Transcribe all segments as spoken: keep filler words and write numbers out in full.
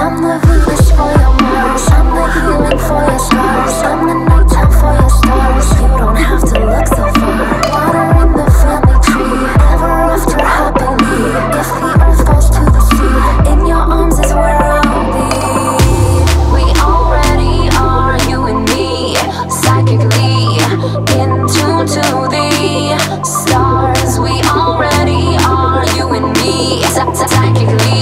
I'm the release for your mars, I'm the healing for your scars, I'm the nighttime for your stars. You don't have to look so far. Water in the family tree, ever after happily. If the earth falls to the sea, in your arms is where I'll be. We already are, you and me, psychically in tune to the stars. We already are, you and me, psychically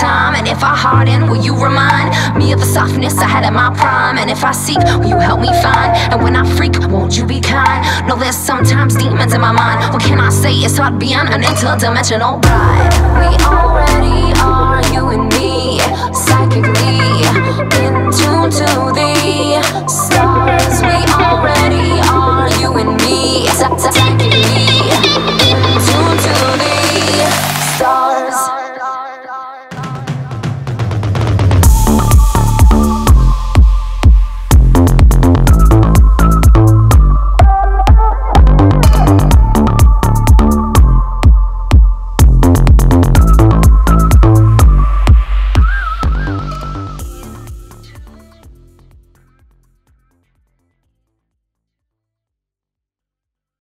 time. And if I harden, will you remind me of the softness I had in my prime? And if I seek, will you help me find? And when I freak, won't you be kind? No, there's sometimes demons in my mind. What can I say? It's hard beyond an interdimensional ride. We already are, you and